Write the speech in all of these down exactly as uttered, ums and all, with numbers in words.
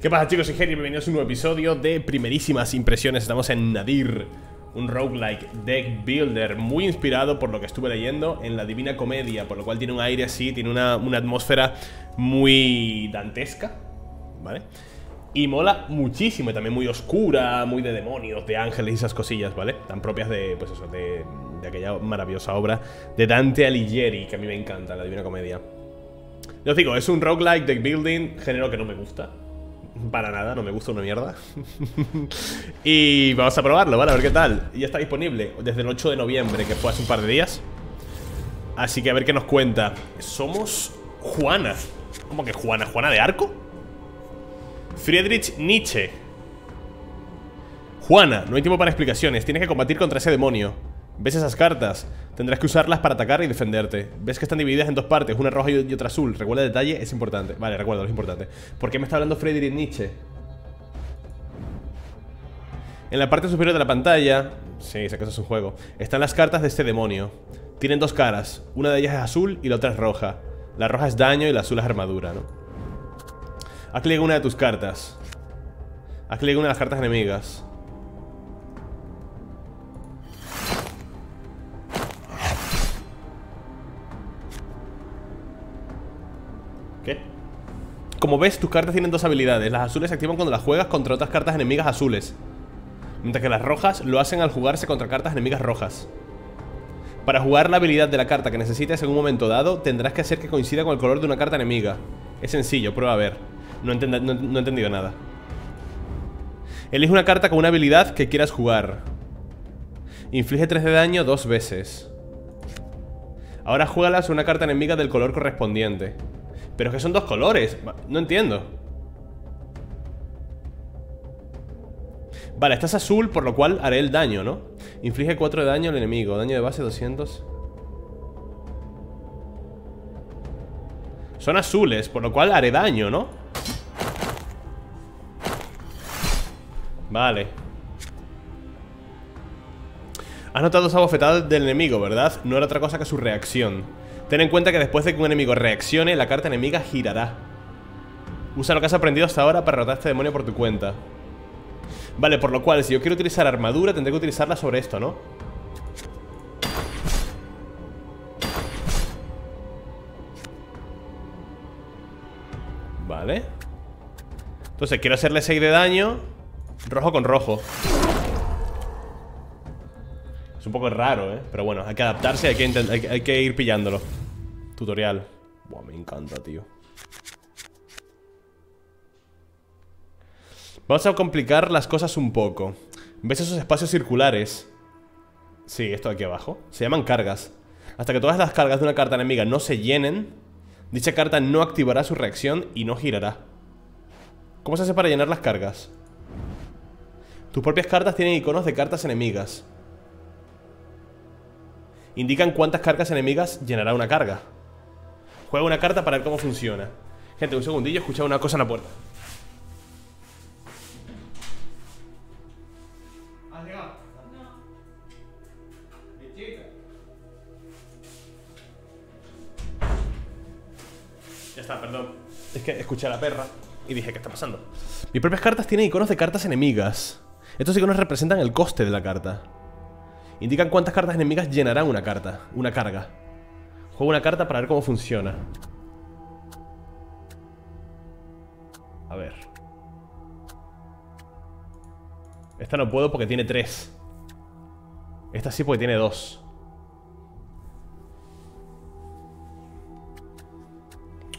¿Qué pasa, chicos? Soy Gerier, bienvenidos a un nuevo episodio de Primerísimas Impresiones. Estamos en Nadir, un roguelike deck builder muy inspirado por lo que estuve leyendo en la Divina Comedia, por lo cual tiene un aire así, tiene una, una atmósfera muy dantesca, ¿vale? Y mola muchísimo, y también muy oscura, muy de demonios, de ángeles y esas cosillas, ¿vale? Tan propias de, pues eso, de, de aquella maravillosa obra de Dante Alighieri, que a mí me encanta, la Divina Comedia. Yo os digo, es un roguelike deck building, género que no me gusta para nada, no me gusta una mierda. Y vamos a probarlo, ¿vale? A ver qué tal. Ya está disponible desde el ocho de noviembre, que fue hace un par de días. Así que a ver qué nos cuenta. Somos Juana. ¿Cómo que Juana? ¿Juana de Arco? Friedrich Nietzsche. Juana, no hay tiempo para explicaciones. Tienes que combatir contra ese demonio. ¿Ves esas cartas? Tendrás que usarlas para atacar y defenderte. ¿Ves que están divididas en dos partes? Una roja y otra azul. Recuerda el detalle, es importante. Vale, recuerda, es importante. ¿Por qué me está hablando Friedrich Nietzsche? En la parte superior de la pantalla... Sí, esa cosa es un juego. Están las cartas de este demonio. Tienen dos caras. Una de ellas es azul y la otra es roja. La roja es daño y la azul es armadura, ¿no? Haz clic en una de tus cartas. Haz clic en una de las cartas enemigas. Como ves, tus cartas tienen dos habilidades. Las azules se activan cuando las juegas contra otras cartas enemigas azules, mientras que las rojas lo hacen al jugarse contra cartas enemigas rojas. Para jugar la habilidad de la carta que necesites en un momento dado, tendrás que hacer que coincida con el color de una carta enemiga. Es sencillo, prueba a ver. No he entend- no, no he entendido nada. Elige una carta con una habilidad que quieras jugar. Inflige tres de daño dos veces. Ahora juégala sobre una carta enemiga del color correspondiente. Pero es que son dos colores. No entiendo. Vale, estás azul, por lo cual haré el daño, ¿no? Inflige cuatro de daño al enemigo. Daño de base doscientos. Son azules, por lo cual haré daño, ¿no? Vale. Has notado esa bofetada del enemigo, ¿verdad? No era otra cosa que su reacción. Ten en cuenta que después de que un enemigo reaccione, la carta enemiga girará. Usa lo que has aprendido hasta ahora para derrotar a este demonio por tu cuenta. Vale, por lo cual, si yo quiero utilizar armadura, tendré que utilizarla sobre esto, ¿no? Vale. Entonces, quiero hacerle seis de daño. Rojo con rojo. Es un poco raro, ¿eh? Pero bueno, hay que adaptarse, hay que, hay que, hay que ir pillándolo. Tutorial. Buah, me encanta, tío. Vamos a complicar las cosas un poco. ¿Ves esos espacios circulares? Sí, esto de aquí abajo. Se llaman cargas. Hasta que todas las cargas de una carta enemiga no se llenen, dicha carta no activará su reacción y no girará. ¿Cómo se hace para llenar las cargas? Tus propias cartas tienen iconos de cartas enemigas. Indican cuántas cargas enemigas llenará una carga. Juega una carta para ver cómo funciona. Gente, un segundillo, he escuchado una cosa en la puerta. ¿Has llegado? No. ¿De chica? Ya está, perdón. Es que escuché a la perra y dije, ¿qué está pasando? Mis propias cartas tienen iconos de cartas enemigas. Estos iconos representan el coste de la carta. Indican cuántas cartas enemigas llenarán una carta, una carga. Juego una carta para ver cómo funciona. A ver. Esta no puedo porque tiene tres. Esta sí porque tiene dos.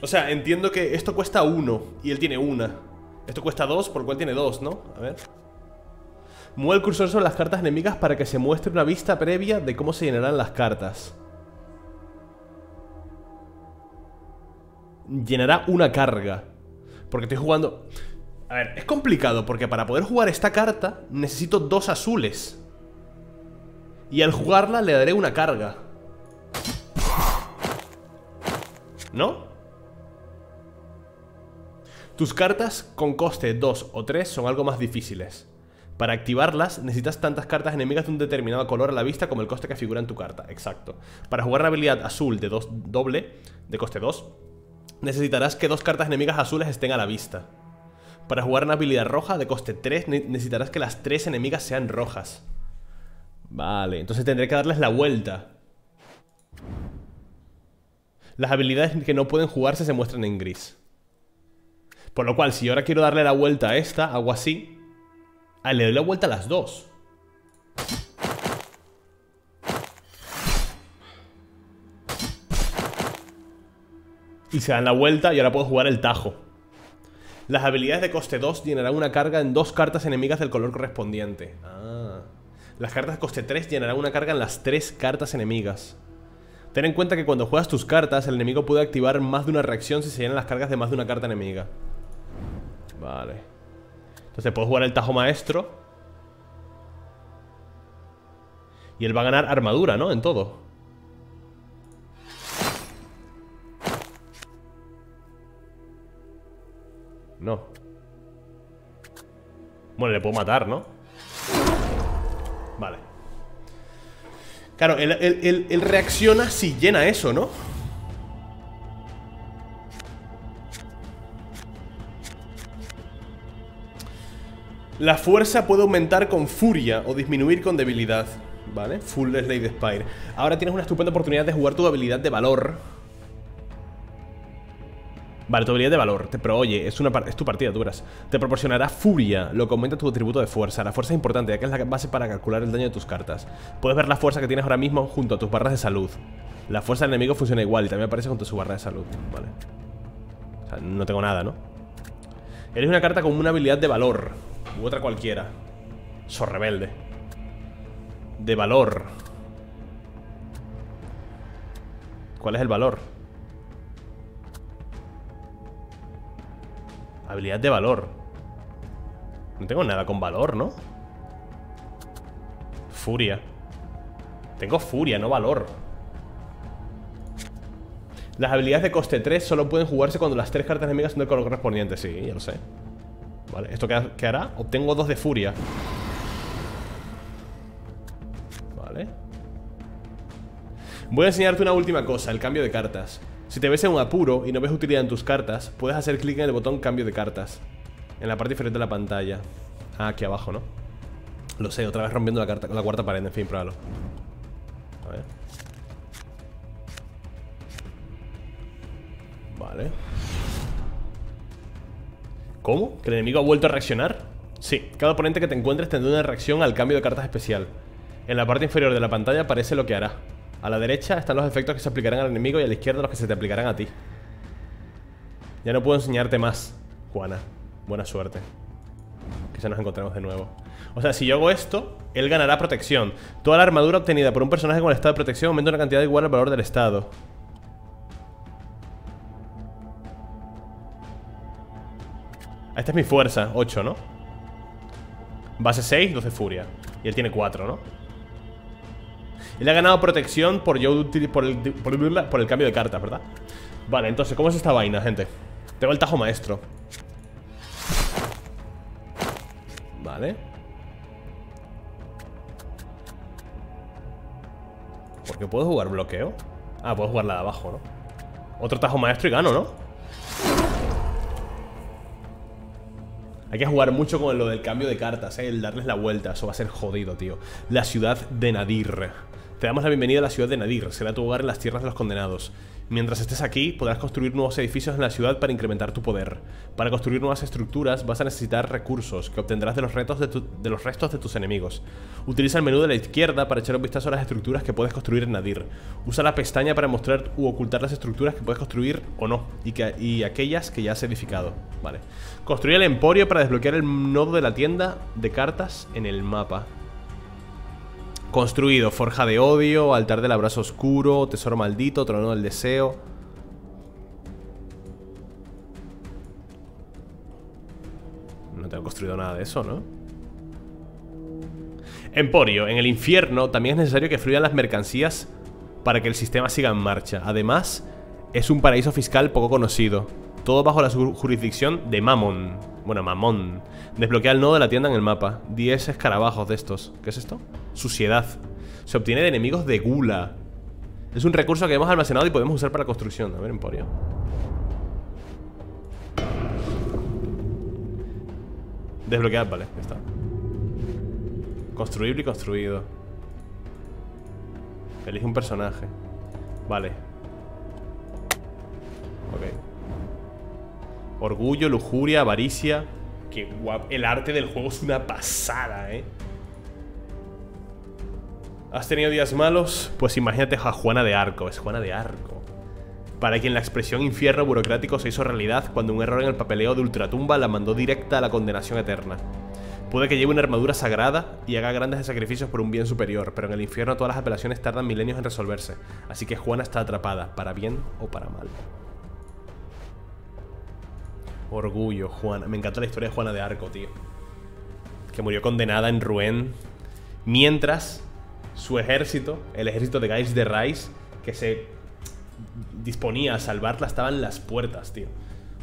O sea, entiendo que esto cuesta uno y él tiene una. Esto cuesta dos, por lo cual tiene dos, ¿no? A ver. Mueve el cursor sobre las cartas enemigas para que se muestre una vista previa de cómo se llenarán las cartas. Llenará una carga. Porque estoy jugando... A ver, es complicado porque para poder jugar esta carta necesito dos azules. Y al jugarla le daré una carga. ¿No? Tus cartas con coste dos o tres son algo más difíciles. Para activarlas, necesitas tantas cartas enemigas de un determinado color a la vista como el coste que figura en tu carta. Exacto. Para jugar una habilidad azul de dos doble, de coste dos, necesitarás que dos cartas enemigas azules estén a la vista. Para jugar una habilidad roja de coste tres necesitarás que las tres enemigas sean rojas. Vale, entonces tendré que darles la vuelta. Las habilidades que no pueden jugarse se muestran en gris. Por lo cual, si yo ahora quiero darle la vuelta a esta, hago así. Ah, le doy la vuelta a las dos. Y se dan la vuelta y ahora puedo jugar el tajo. Las habilidades de coste dos llenarán una carga en dos cartas enemigas del color correspondiente. Ah. Las cartas de coste tres llenarán una carga en las tres cartas enemigas. Ten en cuenta que cuando juegas tus cartas, el enemigo puede activar más de una reacción si se llenan las cargas de más de una carta enemiga. Vale. Entonces puedo jugar el tajo maestro. Y él va a ganar armadura, ¿no? En todo. No. Bueno, le puedo matar, ¿no? Vale. Claro, él, él, él, él reacciona si llena eso, ¿no? La fuerza puede aumentar con furia o disminuir con debilidad. Vale, full Slay the Spire. Ahora tienes una estupenda oportunidad de jugar tu habilidad de valor. Vale, tu habilidad de valor, te, pero oye, es, una, es tu partida, tú verás. Te proporcionará furia, lo que aumenta tu atributo de fuerza. La fuerza es importante, ya que es la base para calcular el daño de tus cartas. Puedes ver la fuerza que tienes ahora mismo junto a tus barras de salud. La fuerza del enemigo funciona igual y también aparece junto a su barra de salud. Vale. O sea, no tengo nada, ¿no? Eres una carta con una habilidad de valor. U otra cualquiera. Sos rebelde. De valor. ¿Cuál es el valor? Habilidad de valor. No tengo nada con valor, ¿no? Furia. Tengo furia, no valor. Las habilidades de coste tres solo pueden jugarse cuando las tres cartas enemigas son del color correspondiente. Sí, ya lo sé. Vale, ¿esto qué hará? Obtengo dos de furia. Vale. Voy a enseñarte una última cosa, el cambio de cartas. Si te ves en un apuro y no ves utilidad en tus cartas, puedes hacer clic en el botón cambio de cartas en la parte diferente de la pantalla. Ah, aquí abajo, ¿no? Lo sé, otra vez rompiendo la, carta, la cuarta pared, en fin, pruébalo. A ver. Vale. ¿Cómo? ¿Que el enemigo ha vuelto a reaccionar? Sí, cada oponente que te encuentres tendrá una reacción al cambio de cartas especial. En la parte inferior de la pantalla aparece lo que hará. A la derecha están los efectos que se aplicarán al enemigo y a la izquierda los que se te aplicarán a ti. Ya no puedo enseñarte más, Juana. Buena suerte. Que ya nos encontremos de nuevo. O sea, si yo hago esto, él ganará protección. Toda la armadura obtenida por un personaje con el estado de protección aumenta una cantidad igual al valor del estado. Esta es mi fuerza, ocho, ¿no? Base seis, doce furia. Y él tiene cuatro, ¿no? Él ha ganado protección por, yo, por, el, por, por el cambio de cartas, ¿verdad? Vale, entonces, ¿cómo es esta vaina, gente? Tengo el tajo maestro. Vale. ¿Por qué puedo jugar bloqueo? Ah, puedo jugar la de abajo, ¿no? Otro tajo maestro y gano, ¿no? Hay que jugar mucho con lo del cambio de cartas, ¿eh? El darles la vuelta, eso va a ser jodido, tío. La ciudad de Nadir. Te damos la bienvenida a la ciudad de Nadir. Será tu hogar en las tierras de los condenados. Mientras estés aquí, podrás construir nuevos edificios en la ciudad para incrementar tu poder. Para construir nuevas estructuras, vas a necesitar recursos que obtendrás de los, retos de, tu, de los restos de tus enemigos. Utiliza el menú de la izquierda para echar un vistazo a las estructuras que puedes construir en Nadir. Usa la pestaña para mostrar u ocultar las estructuras que puedes construir o no, y, que, y aquellas que ya has edificado. Vale. Construye el emporio para desbloquear el nodo de la tienda de cartas en el mapa. Construido, forja de odio, altar del abrazo oscuro, tesoro maldito, trono del deseo. No tengo construido nada de eso, ¿no? Emporio, en el infierno también es necesario que fluyan las mercancías para que el sistema siga en marcha. Además, es un paraíso fiscal poco conocido. Todo bajo la jurisdicción de Mammon. Bueno, Mammon. Desbloquea el nodo de la tienda en el mapa. diez escarabajos de estos. ¿Qué es esto? Suciedad. Se obtiene de enemigos de gula. Es un recurso que hemos almacenado y podemos usar para la construcción. A ver, emporio. Desbloquear, vale, ya está. Construible y construido. Elige un personaje. Vale. Ok. Orgullo, lujuria, avaricia. Qué guapo. El arte del juego es una pasada, eh. ¿Has tenido días malos? Pues imagínate a Juana de Arco. Es Juana de Arco. Para quien la expresión infierno burocrático se hizo realidad cuando un error en el papeleo de Ultratumba la mandó directa a la condenación eterna. Puede que lleve una armadura sagrada y haga grandes sacrificios por un bien superior, pero en el infierno todas las apelaciones tardan milenios en resolverse. Así que Juana está atrapada, para bien o para mal. Orgullo, Juana. Me encanta la historia de Juana de Arco, tío. Que murió condenada en Rouen. Mientras... su ejército, el ejército de Gilles de Rais, que se disponía a salvarla, estaba en las puertas, tío.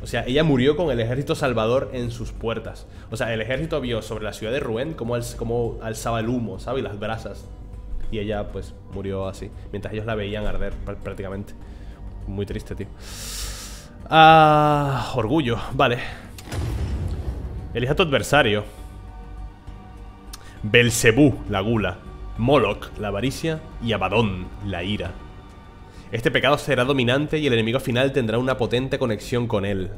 O sea, ella murió con el ejército salvador en sus puertas. O sea, el ejército vio sobre la ciudad de Rouen como, al, como alzaba el humo, ¿sabes? Y las brasas. Y ella, pues, murió así, mientras ellos la veían arder, prácticamente. Muy triste, tío. Ah, orgullo, vale. Elija a tu adversario. Belcebú, la gula. Moloch, la avaricia, y Abadón, la ira. Este pecado será dominante y el enemigo final tendrá una potente conexión con él.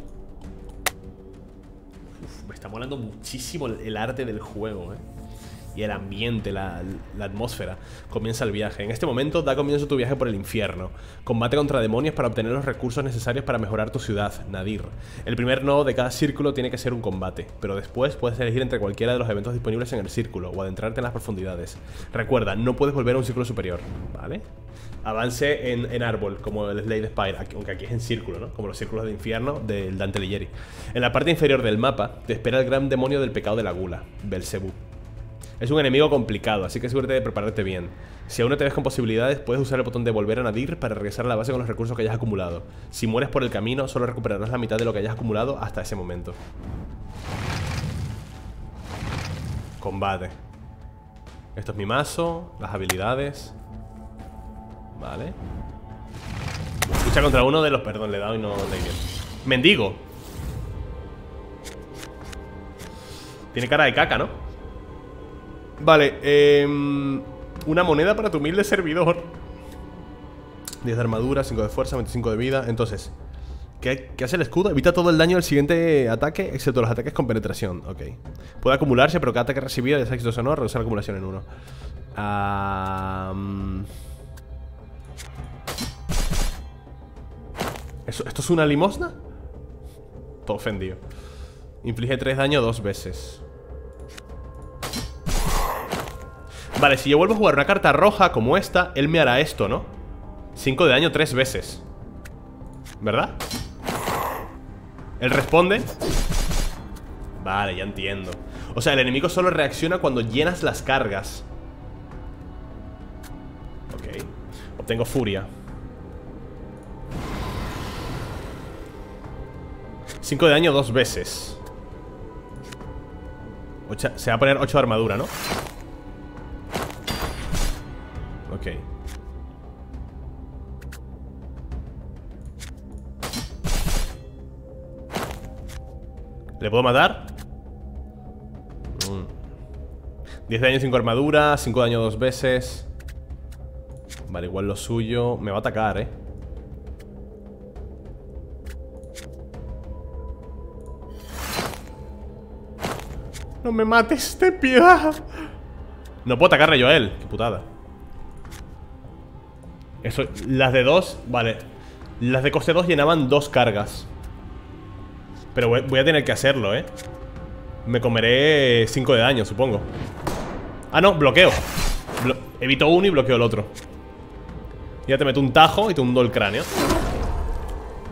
Uf, me está molando muchísimo el arte del juego, eh. Y el ambiente, la, la atmósfera. Comienza el viaje. En este momento da comienzo tu viaje por el infierno. Combate contra demonios para obtener los recursos necesarios para mejorar tu ciudad, Nadir. El primer nodo de cada círculo tiene que ser un combate, pero después puedes elegir entre cualquiera de los eventos disponibles en el círculo o adentrarte en las profundidades. Recuerda, no puedes volver a un círculo superior, ¿vale? Avance en, en árbol, como el Slay the Spire, aunque aquí es en círculo, ¿no? Como los círculos de infierno del Dante Alighieri. En la parte inferior del mapa te espera el gran demonio del pecado de la gula, Belcebú. Es un enemigo complicado, así que asegúrate de prepararte bien. Si aún no te ves con posibilidades, puedes usar el botón de volver a Nadir para regresar a la base con los recursos que hayas acumulado. Si mueres por el camino, solo recuperarás la mitad de lo que hayas acumulado hasta ese momento. Combate. Esto es mi mazo, las habilidades. Vale. Lucha contra uno de los... Perdón, le he dado y no leí bien. ¡Mendigo! Tiene cara de caca, ¿no? Vale, eh, una moneda para tu humilde servidor. diez de armadura, cinco de fuerza, veinticinco de vida. Entonces, ¿qué, qué hace el escudo? Evita todo el daño del siguiente ataque, excepto los ataques con penetración. Ok. Puede acumularse, pero cada ataque recibido, ya sea exitoso o no, reduce la acumulación en uno. um... ¿Esto, ¿Esto es una limosna? Todo ofendido. Inflige tres daño dos veces. Vale, si yo vuelvo a jugar una carta roja como esta, él me hará esto, ¿no? cinco de daño tres veces, ¿verdad? Él responde. Vale, ya entiendo. O sea, el enemigo solo reacciona cuando llenas las cargas. Ok. Obtengo furia. cinco de daño dos veces. Ocha, se va a poner ocho de armadura, ¿no? Ok. ¿Le puedo matar? Mm. diez de daño, cinco armadura, cinco de daño dos veces. Vale, igual lo suyo. Me va a atacar, eh. No me mates, de piedad. No puedo atacarle yo a él. Qué putada. Eso, las de dos, vale. Las de coste dos llenaban dos cargas. Pero voy a tener que hacerlo, eh. Me comeré cinco de daño, supongo. Ah, no, bloqueo. Blo Evito uno y bloqueo el otro. Ya te meto un tajo y te hundo el cráneo.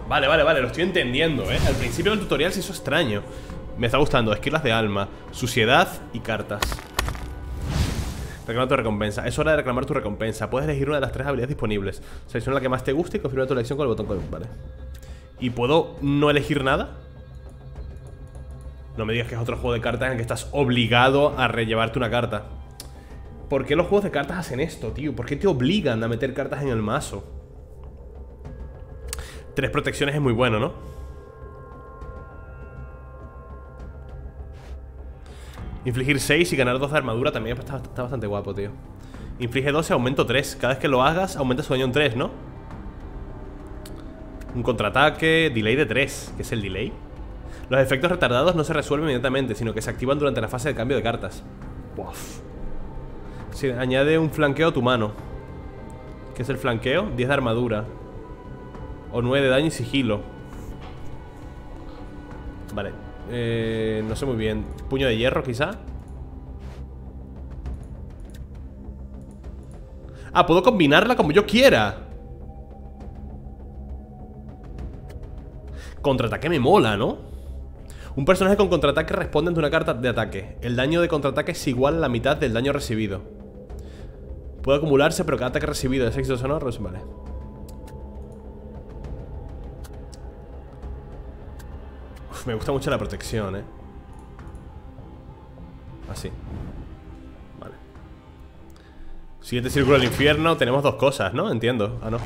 Vale, vale, vale, lo estoy entendiendo, eh. Al principio del tutorial se hizo extraño. Me está gustando, esquilas de alma, suciedad y cartas. Reclama tu recompensa. Es hora de reclamar tu recompensa. Puedes elegir una de las tres habilidades disponibles. Selecciona la que más te guste y confirma tu elección con el botón con... Vale. ¿Y puedo no elegir nada? No me digas que es otro juego de cartas en el que estás obligado a rellevarte una carta. ¿Por qué los juegos de cartas hacen esto, tío? ¿Por qué te obligan a meter cartas en el mazo? Tres protecciones es muy bueno, ¿no? Infligir seis y ganar dos de armadura también está, está bastante guapo, tío. Inflige doce, aumento tres. Cada vez que lo hagas, aumenta su daño en tres, ¿no? Un contraataque, delay de tres. ¿Qué es el delay? Los efectos retardados no se resuelven inmediatamente, sino que se activan durante la fase de cambio de cartas. Uf. Sí, añade un flanqueo a tu mano. ¿Qué es el flanqueo? diez de armadura. O nueve de daño y sigilo. Vale. Eh, no sé muy bien. Puño de hierro, quizá. Ah, puedo combinarla como yo quiera. Contraataque me mola, ¿no? Un personaje con contraataque responde ante una carta de ataque. El daño de contraataque es igual a la mitad del daño recibido. Puede acumularse, pero cada ataque recibido es éxito sonoro. Vale. Uf, me gusta mucho la protección, ¿eh? Así. Vale. Siguiente círculo del infierno. Tenemos dos cosas, ¿no? Entiendo. Ah, no.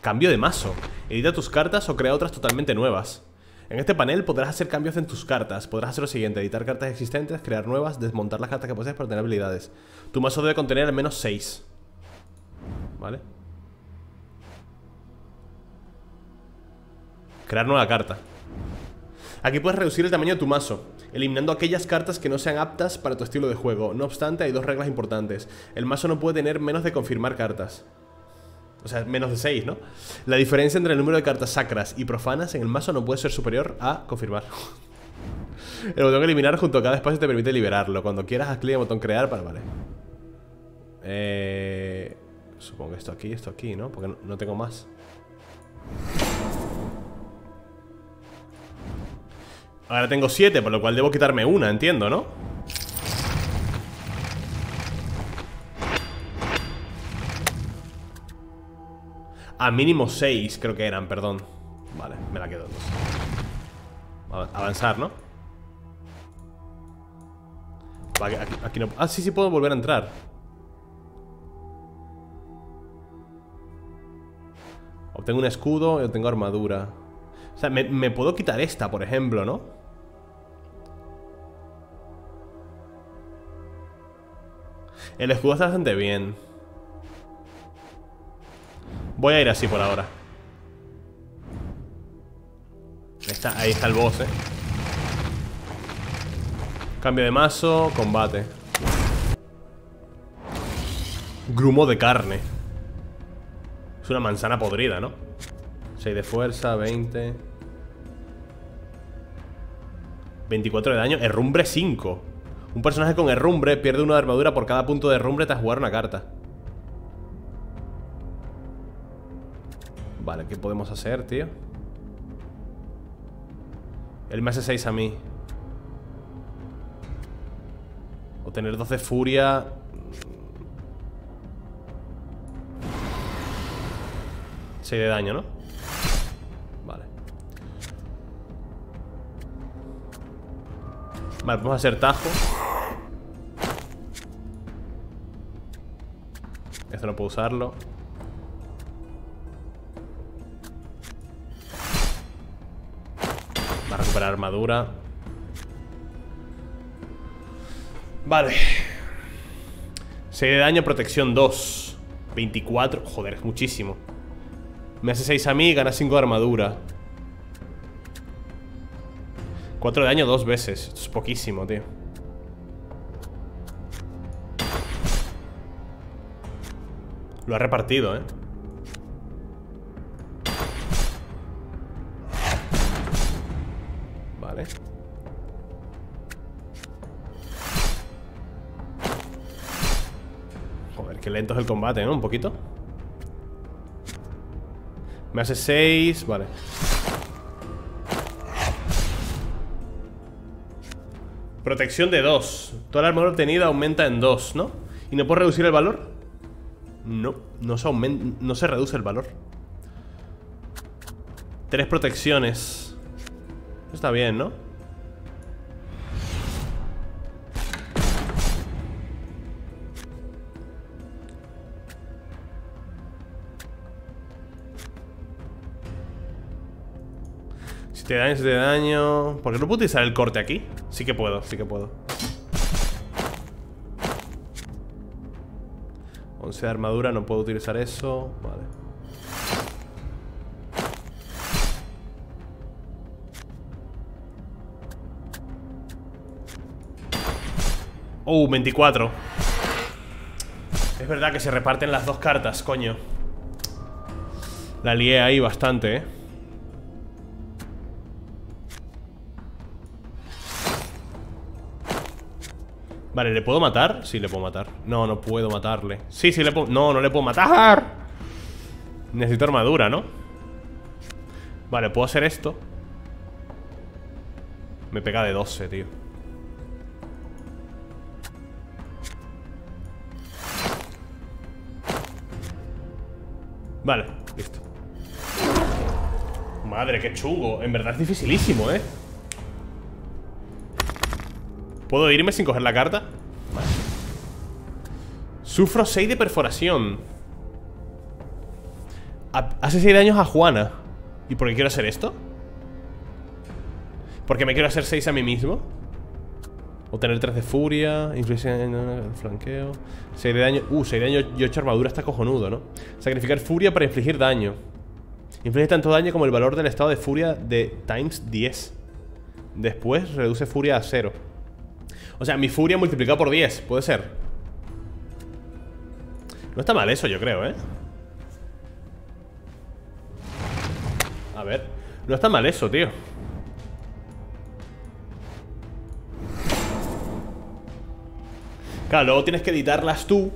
Cambio de mazo. Edita tus cartas o crea otras totalmente nuevas. En este panel podrás hacer cambios en tus cartas. Podrás hacer lo siguiente: editar cartas existentes, crear nuevas, desmontar las cartas que posees para tener habilidades. Tu mazo debe contener al menos seis. ¿Vale? Crear nueva carta. Aquí puedes reducir el tamaño de tu mazo, eliminando aquellas cartas que no sean aptas para tu estilo de juego. No obstante, hay dos reglas importantes. El mazo no puede tener menos de confirmar cartas. O sea, menos de seis, ¿no? La diferencia entre el número de cartas sacras y profanas en el mazo no puede ser superior a confirmar. El botón eliminar junto a cada espacio te permite liberarlo. Cuando quieras, haz clic en el botón crear para... Vale. Eh... Supongo que esto aquí, esto aquí, ¿no? Porque no tengo más. Ahora tengo siete, por lo cual debo quitarme una, entiendo, ¿no? A mínimo seis creo que eran, perdón. Vale, me la quedo entonces. Avanzar, ¿no? Aquí, aquí no... Ah, sí, sí puedo volver a entrar. Obtengo un escudo y obtengo armadura. O sea, me, me puedo quitar esta, por ejemplo, ¿no? El escudo está bastante bien. Voy a ir así por ahora. Ahí está, ahí está el boss, eh. Cambio de mazo, combate. Grumo de carne. Es una manzana podrida, ¿no? seis de fuerza, veinte. veinticuatro de daño, herrumbre cinco. Un personaje con herrumbre pierde uno de armadura por cada punto de herrumbre tras jugar una carta. Vale, ¿qué podemos hacer, tío? Él me hace seis a mí. Obtener dos de furia. seis de daño, ¿no? Vale. Vale, vamos a hacer tajo. Esto no puedo usarlo. Para armadura. Vale. seis de daño, protección dos. veinticuatro. Joder, es muchísimo. Me hace seis a mí y gana cinco de armadura. cuatro de daño dos veces. Esto es poquísimo, tío. Lo ha repartido, eh. Lento es el combate, ¿no? Un poquito. Me hace seis. Vale. Protección de dos. Toda la armadura obtenida aumenta en dos, ¿no? ¿Y no puedo reducir el valor? No, no se aumenta, no se reduce el valor. Tres protecciones. Está bien, ¿no? siete de daño, siete de daño. ¿Por qué no puedo utilizar el corte aquí? Sí que puedo, sí que puedo. once de armadura, no puedo utilizar eso. Vale. Oh, veinticuatro. Es verdad que se reparten las dos cartas, coño. La lié ahí bastante, eh. Vale, ¿le puedo matar? Sí, le puedo matar. No, no puedo matarle. Sí, sí, le puedo... No, no le puedo matar. Necesito armadura, ¿no? Vale, puedo hacer esto. Me pega de doce, tío. Vale, listo. Madre, qué chungo. En verdad es dificilísimo, ¿eh? ¿Puedo irme sin coger la carta? Vale. Sufro seis de perforación. Hace seis daños a Juana. ¿Y por qué quiero hacer esto? ¿Porque me quiero hacer seis a mí mismo? O tener tres de furia. Influencia en el flanqueo. seis de daño. Uh, seis de daño y ocho armadura está cojonudo, ¿no? Sacrificar furia para infligir daño. Inflige tanto daño como el valor del estado de furia de times diez. Después reduce furia a cero. O sea, mi furia multiplicada por diez, puede ser. No está mal eso, yo creo, ¿eh? A ver. No está mal eso, tío. Claro, luego tienes que editarlas tú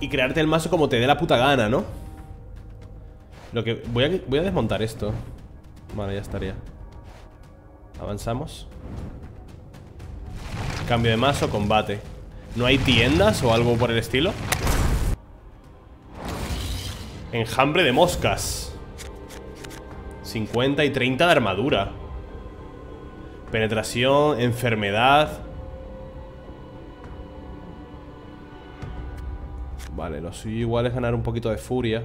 y crearte el mazo como te dé la puta gana, ¿no? Lo que... Voy a, voy a desmontar esto. Vale, ya estaría. Avanzamos. Cambio de mazo, combate. ¿No hay tiendas o algo por el estilo? Enjambre de moscas. cincuenta y treinta de armadura. Penetración, enfermedad. Vale, lo suyo igual es ganar un poquito de furia.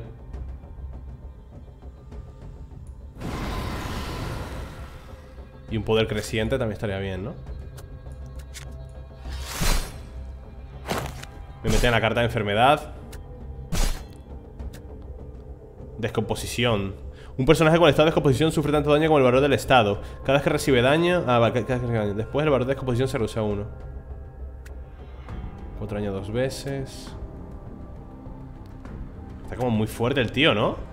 Y un poder creciente también estaría bien, ¿no? Me meten la carta de enfermedad. Descomposición. Un personaje con el estado de descomposición sufre tanto daño como el valor del estado. Cada vez que recibe daño... Ah, vale, cada vez que recibe daño. Después el valor de descomposición se reduce a uno. Cuatro daño dos veces. Está como muy fuerte el tío, ¿no?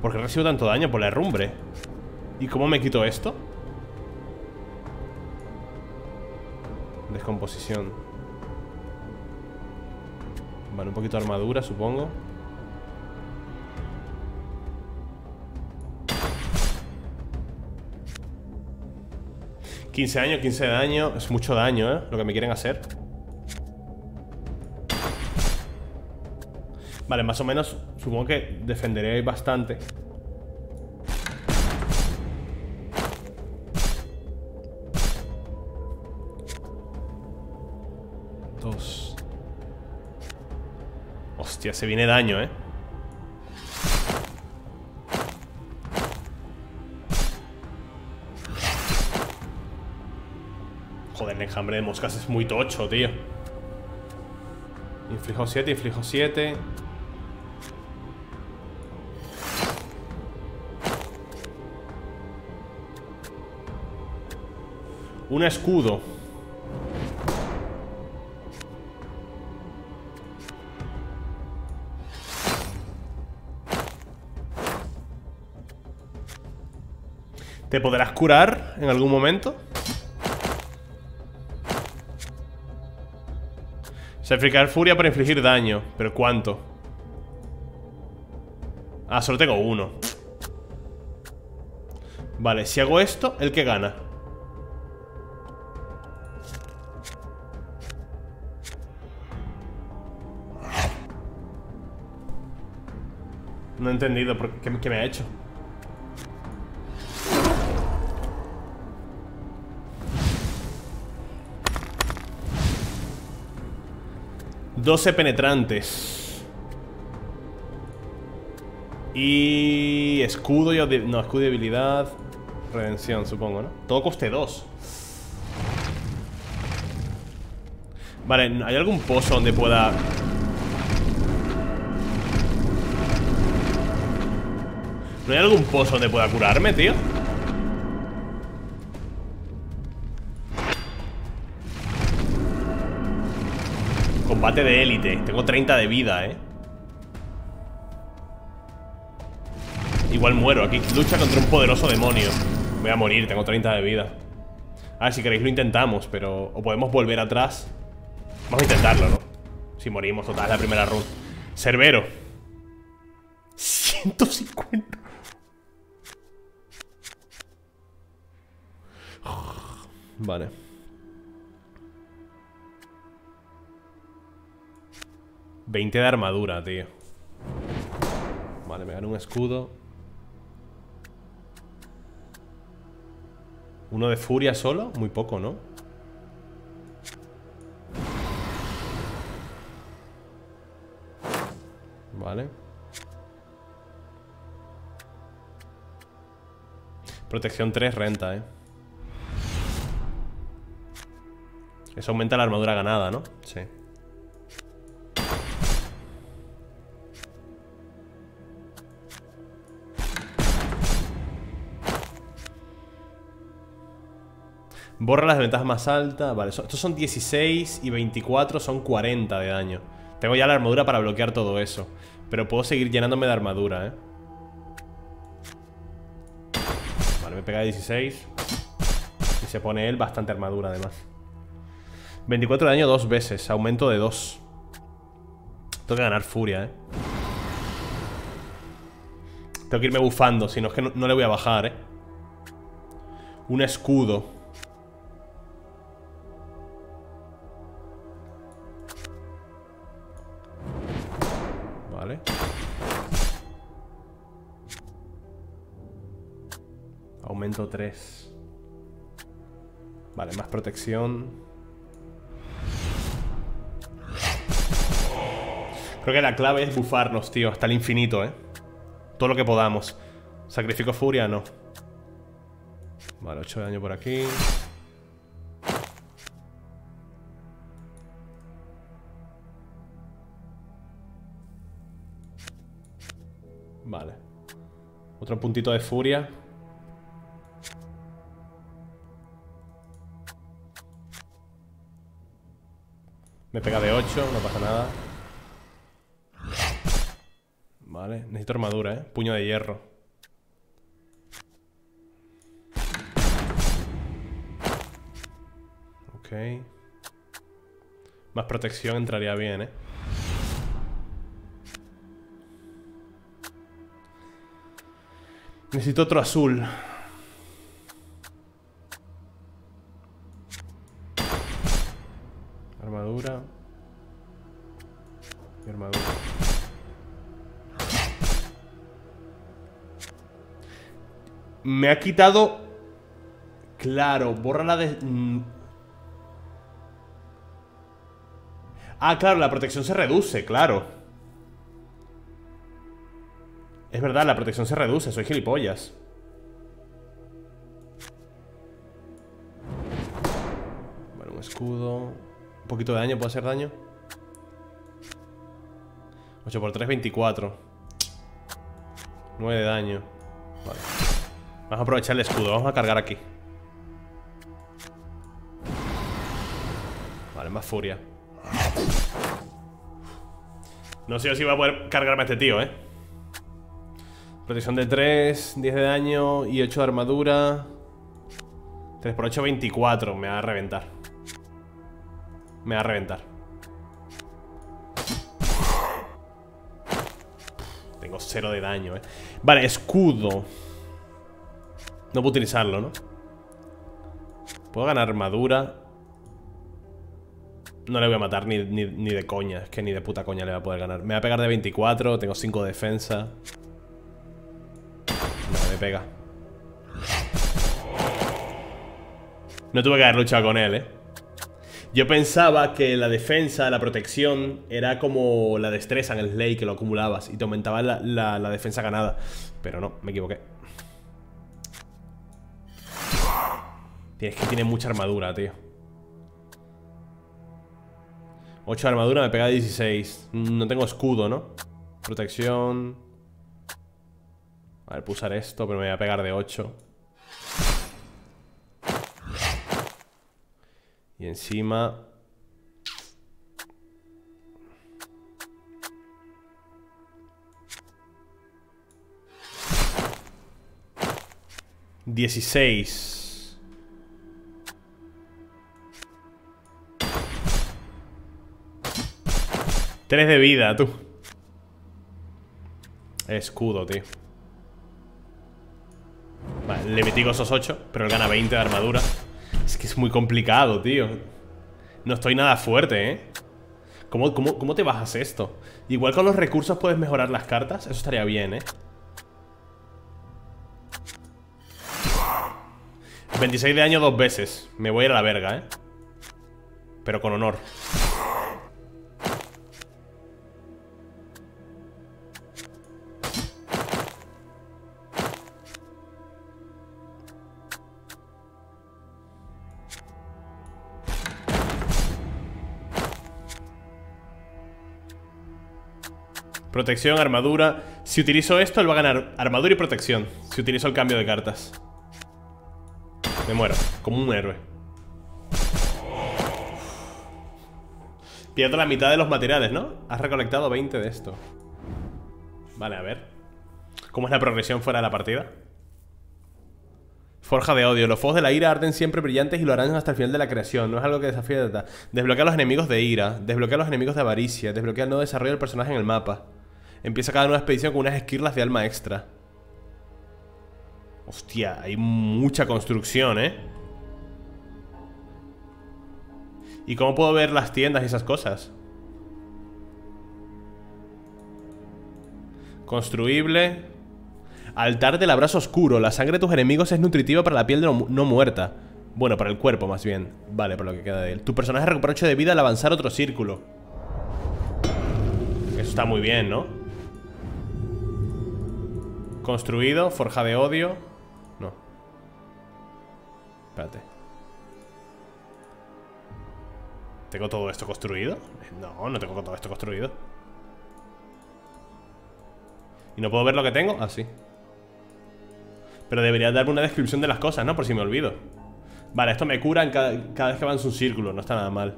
¿Por qué recibo tanto daño? Por la herrumbre. ¿Y cómo me quito esto? Descomposición. Vale, un poquito de armadura, supongo. quince daño, quince de daño. Es mucho daño, ¿eh? Lo que me quieren hacer. Vale, más o menos, supongo que defenderé bastante. Dos. Hostia, se viene daño, eh. Joder, el enjambre de moscas es muy tocho, tío. Inflijo siete, inflijo siete. Un escudo. ¿Te podrás curar en algún momento? Sacrificar furia para infligir daño. ¿Pero cuánto? Ah, solo tengo uno. Vale, si hago esto, el que gana. No he entendido por qué, qué me ha hecho. doce penetrantes. Y escudo y no, escudo y debilidad. Redención, supongo, ¿no? Todo coste dos. Vale, ¿hay algún pozo donde pueda...? ¿No hay algún pozo donde pueda curarme, tío? Combate de élite. Tengo treinta de vida, eh. Igual muero aquí. Lucha contra un poderoso demonio. Voy a morir, tengo treinta de vida. A ver, si queréis lo intentamos, pero... O podemos volver atrás. Vamos a intentarlo, ¿no? Si morimos, total, la primera run. Cerbero. ciento cincuenta. Vale. veinte de armadura, tío. Vale, me gano un escudo. ¿Uno de furia solo? Muy poco, ¿no? Vale. Protección tres, renta, ¿eh? Eso aumenta la armadura ganada, ¿no? Sí. Borra las ventajas más altas. Vale, estos son dieciséis y veinticuatro, son cuarenta de daño. Tengo ya la armadura para bloquear todo eso, pero puedo seguir llenándome de armadura, ¿eh? Vale, me pega dieciséis. Y se pone él bastante armadura, además. veinticuatro de daño dos veces, aumento de dos. Tengo que ganar furia, ¿eh? Tengo que irme bufando, si no es que no, no le voy a bajar, ¿eh? Un escudo. Aumento tres. Vale, más protección. Creo que la clave es bufarnos, tío, hasta el infinito, ¿eh? Todo lo que podamos. Sacrifico furia, no. Vale, ocho de daño por aquí. Vale. Otro puntito de furia. Me pega de ocho, no pasa nada. Vale, necesito armadura, eh. Puño de hierro. Ok. Más protección entraría bien, eh. Necesito otro azul. Armadura. Y armadura. Me ha quitado. Claro, borra la de... Ah, claro, la protección se reduce, claro. Es verdad, la protección se reduce, soy gilipollas. Bueno, un escudo. Un poquito de daño, ¿puedo hacer daño? ocho por tres, veinticuatro. nueve de daño. Vale. Vamos a aprovechar el escudo, vamos a cargar aquí. Vale, más furia. No sé si va a poder cargarme a este tío, eh. Protección de tres, diez de daño y ocho de armadura. tres por ocho, veinticuatro, me va a reventar. Me va a reventar. Tengo cero de daño, eh. Vale, escudo. No puedo utilizarlo, ¿no? Puedo ganar armadura. No le voy a matar ni, ni, ni de coña. Es que ni de puta coña le va a poder ganar. Me va a pegar de veinticuatro, tengo cinco de defensa. No, me pega. No tuve que haber luchado con él, eh. Yo pensaba que la defensa, la protección, era como la destreza en el Slay, que lo acumulabas y te aumentaba la, la, la defensa ganada. Pero no, me equivoqué. Tienes que tiene mucha armadura, tío. ocho de armadura, me pega dieciséis. No tengo escudo, ¿no? Protección. A ver, puedo usar esto, pero me voy a pegar de ocho. Y encima... dieciséis. tres de vida, tú. Escudo, tío. Vale, le metí con esos ocho, pero él gana veinte de armadura. Es que es muy complicado, tío. No estoy nada fuerte, ¿eh? ¿Cómo, cómo, cómo te bajas esto? Igual con los recursos puedes mejorar las cartas. Eso estaría bien, ¿eh? veintiséis de daño dos veces. Me voy a ir a la verga, ¿eh? Pero con honor. Protección, armadura. Si utilizo esto, él va a ganar armadura y protección. Si utilizo el cambio de cartas, me muero, como un héroe. Pierdo la mitad de los materiales, ¿no? Has recolectado veinte de esto. Vale, a ver. ¿Cómo es la progresión fuera de la partida? Forja de odio. Los fuegos de la ira arden siempre brillantes y lo harán hasta el final de la creación. No es algo que desafíe. Desbloquea a los enemigos de ira. Desbloquea a los enemigos de avaricia. Desbloquea el nuevo desarrollo del personaje en el mapa. Empieza cada nueva expedición con unas esquirlas de alma extra. Hostia, hay mucha construcción, ¿eh? ¿Y cómo puedo ver las tiendas y esas cosas? Construible. Altar del abrazo oscuro. La sangre de tus enemigos es nutritiva para la piel de no, no muerta. Bueno, para el cuerpo más bien. Vale, para lo que queda de él. Tu personaje recupera ocho de vida al avanzar otro círculo. Eso está muy bien, ¿no? Construido, forja de odio. No. Espérate. ¿Tengo todo esto construido? No, no tengo todo esto construido. ¿Y no puedo ver lo que tengo? Ah, sí. Pero debería darme una descripción de las cosas, ¿no? Por si me olvido. Vale, esto me cura en cada, cada vez que avanza un círculo. No está nada mal.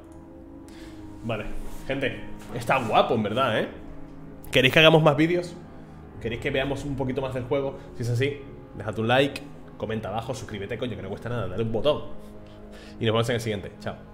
Vale, gente. Está guapo, en verdad, ¿eh? ¿Queréis que hagamos más vídeos? ¿Queréis que veamos un poquito más del juego? Si es así, deja tu like, comenta abajo, suscríbete, coño, que no cuesta nada. Dale un botón. Y nos vemos en el siguiente. Chao.